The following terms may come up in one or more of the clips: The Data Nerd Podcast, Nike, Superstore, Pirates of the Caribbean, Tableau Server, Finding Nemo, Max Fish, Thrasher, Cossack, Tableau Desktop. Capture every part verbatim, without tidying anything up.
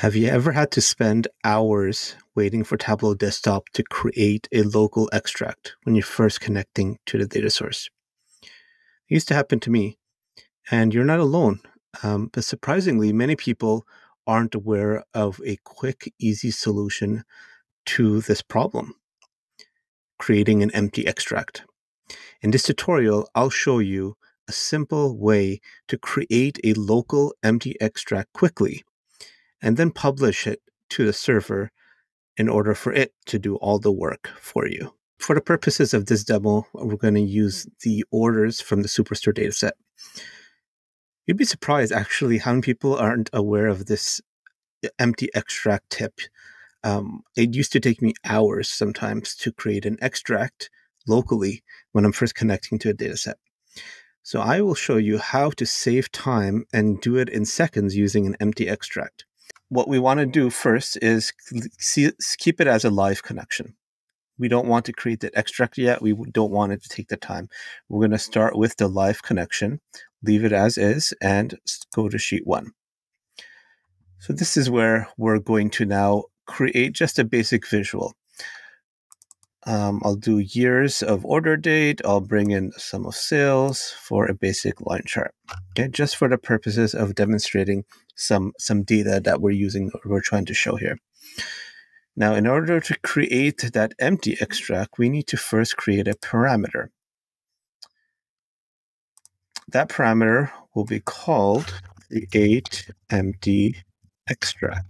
Have you ever had to spend hours waiting for Tableau Desktop to create a local extract when you're first connecting to the data source? It used to happen to me, and you're not alone. Um, but surprisingly, many people aren't aware of a quick, easy solution to this problem, creating an empty extract. In this tutorial, I'll show you a simple way to create a local empty extract quickly, and then publish it to the server in order for it to do all the work for you. For the purposes of this demo, we're going to use the orders from the Superstore dataset. You'd be surprised, actually, how many people aren't aware of this empty extract tip. Um, it used to take me hours sometimes to create an extract locally when I'm first connecting to a dataset. So I will show you how to save time and do it in seconds using an empty extract. What we want to do first is keep it as a live connection. We don't want to create that extract yet. We don't want it to take the time. We're going to start with the live connection, leave it as is, and go to sheet one. So this is where we're going to now create just a basic visual. Um, I'll do years of order date. I'll bring in sum of sales for a basic line chart, okay? Just for the purposes of demonstrating some, some data that we're using, or we're trying to show here. Now, in order to create that empty extract, we need to first create a parameter. That parameter will be called create empty extract.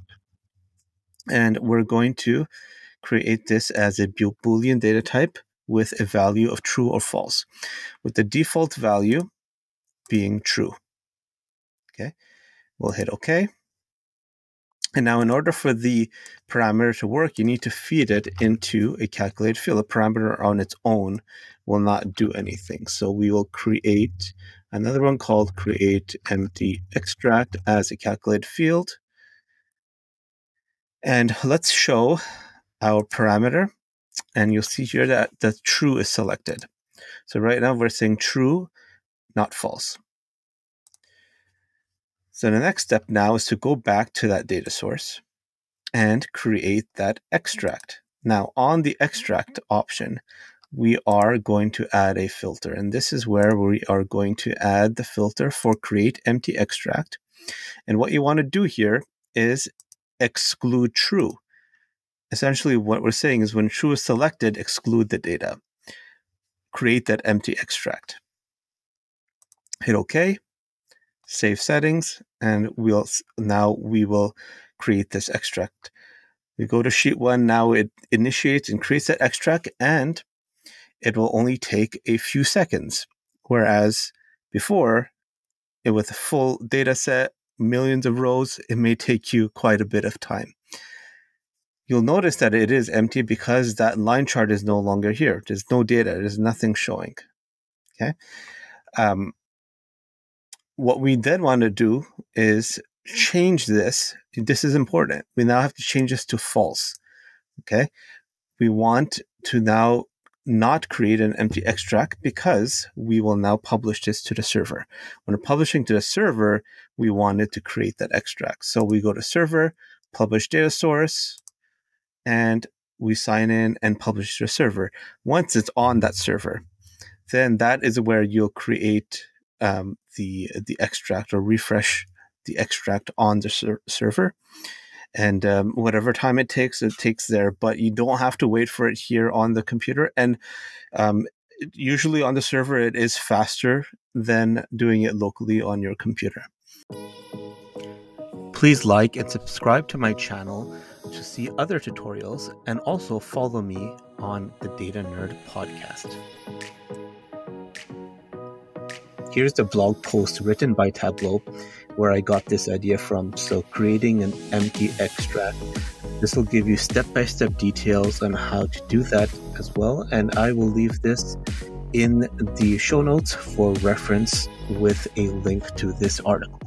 And we're going to create this as a Boolean data type with a value of true or false, with the default value being true. Okay, we'll hit OK. And now, in order for the parameter to work, you need to feed it into a calculate field. A parameter on its own will not do anything. So we will create another one called create empty extract as a calculate field. And let's show our parameter. And you'll see here that the true is selected. So right now we're saying true, not false. So the next step now is to go back to that data source and create that extract. Now on the extract option, we are going to add a filter. And this is where we are going to add the filter for create empty extract. And what you want to do here is exclude true. Essentially, what we're saying is when true is selected, exclude the data. Create that empty extract. Hit OK, save settings, and we'll now we will create this extract. We go to sheet one, now it initiates and creates that extract, and it will only take a few seconds. Whereas before, it with a full data set, millions of rows, it may take you quite a bit of time. You'll notice that it is empty because that line chart is no longer here. There's no data, there's nothing showing, okay? Um, what we then want to do is change this. This is important. We now have to change this to false, okay? We want to now not create an empty extract because we will now publish this to the server. When we're publishing to the server, we wanted to create that extract. So we go to server, publish data source, and we sign in and publish to a server. Once it's on that server, then that is where you'll create um, the, the extract or refresh the extract on the ser server. And um, whatever time it takes, it takes there, but you don't have to wait for it here on the computer. And um, usually on the server, it is faster than doing it locally on your computer. Please like and subscribe to my channel to see other tutorials, and also follow me on the Data Nerd Podcast. Here's the blog post written by Tableau where I got this idea from. So creating an empty extract. This will give you step-by-step details on how to do that as well. And I will leave this in the show notes for reference with a link to this article.